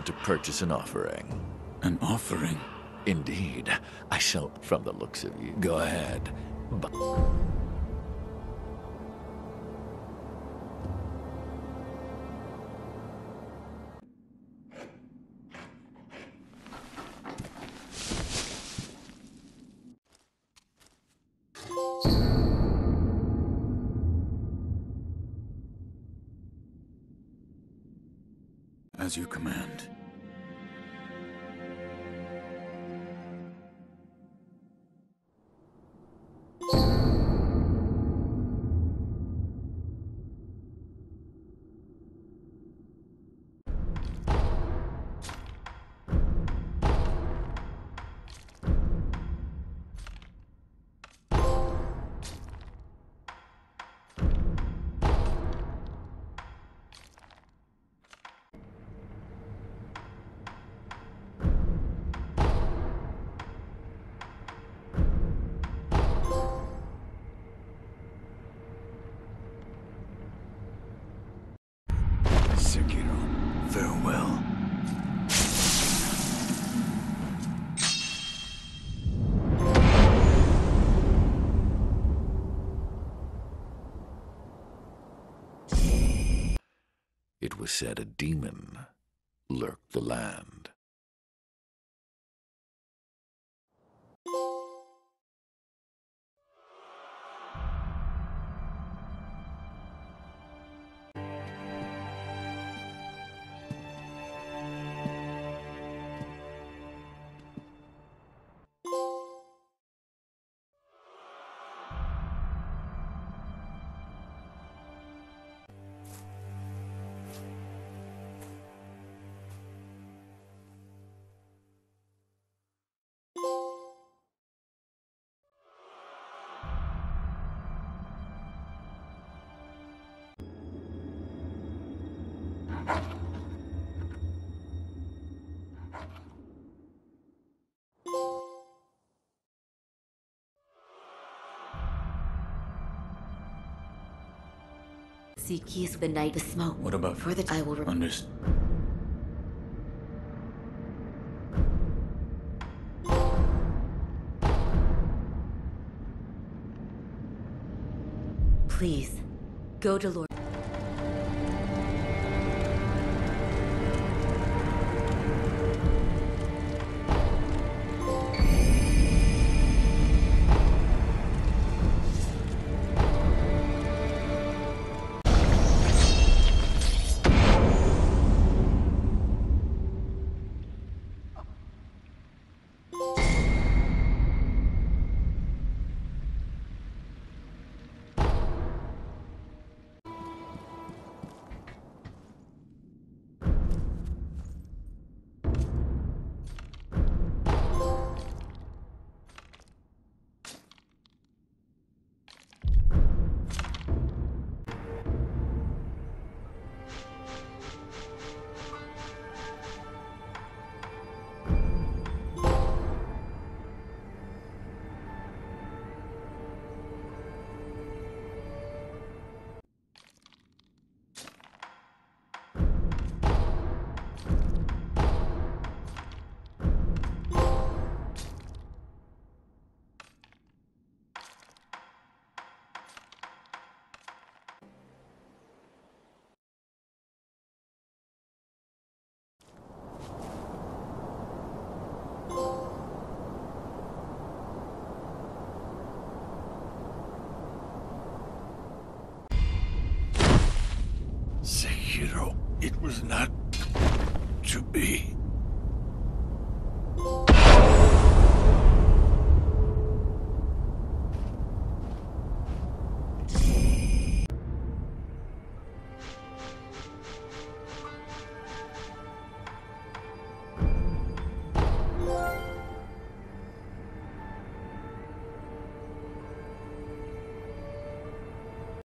desire to purchase an offering. An offering? Indeed. I shall, from the looks of you. Go ahead. As you command. Sekiro, farewell. It was said a demon lurked the land. Seek keys the night, the smoke. What about for the I will understand. Please, go to Lord. Sekiro, it was not to be.